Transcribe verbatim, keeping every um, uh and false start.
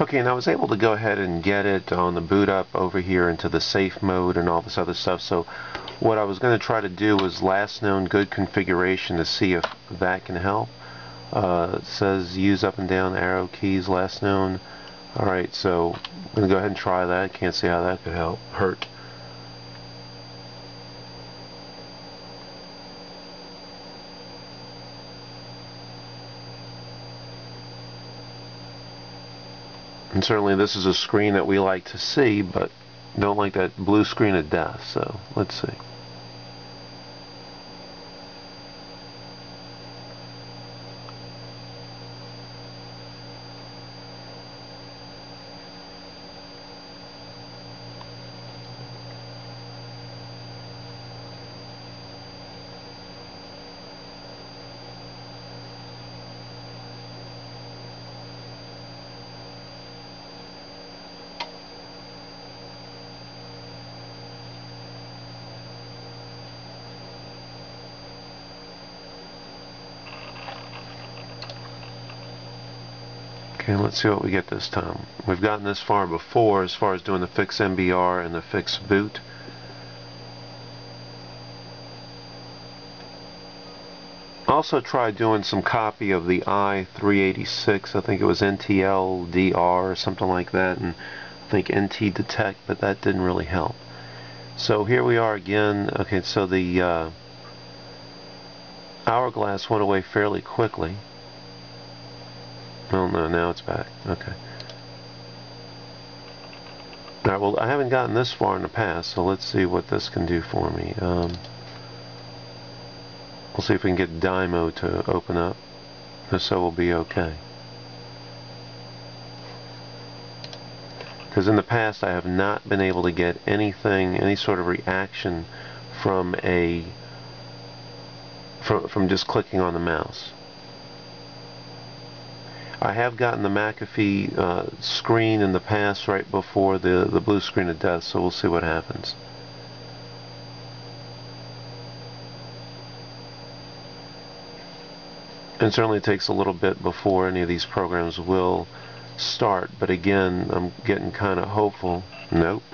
Okay, and I was able to go ahead and get it on the boot up over here into the safe mode and all this other stuff. So what I was going to try to do was last known good configuration to see if that can help. Uh, it says use up and down arrow keys last known. Alright, so I'm going to go ahead and try that. I can't see how that could help hurt. And certainly this is a screen that we like to see, but don't like that blue screen of death, so let's see. Okay, let's see what we get this time. We've gotten this far before as far as doing the fix M B R and the fix boot. Also tried doing some copy of the I three eighty-six, I think it was N T L D R or something like that, and I think N T detect, but that didn't really help. So here we are again. Okay, so the uh, hourglass went away fairly quickly. Well, no, now it's back. Okay. Alright, well, I haven't gotten this far in the past, so let's see what this can do for me. Um, we'll see if we can get Dymo to open up. If so, we'll be okay. Because in the past, I have not been able to get anything, any sort of reaction from a, from, from just clicking on the mouse. I have gotten the McAfee uh, screen in the past right before the, the blue screen of death, so we'll see what happens. And certainly it takes a little bit before any of these programs will start, but again, I'm getting kind of hopeful. Nope.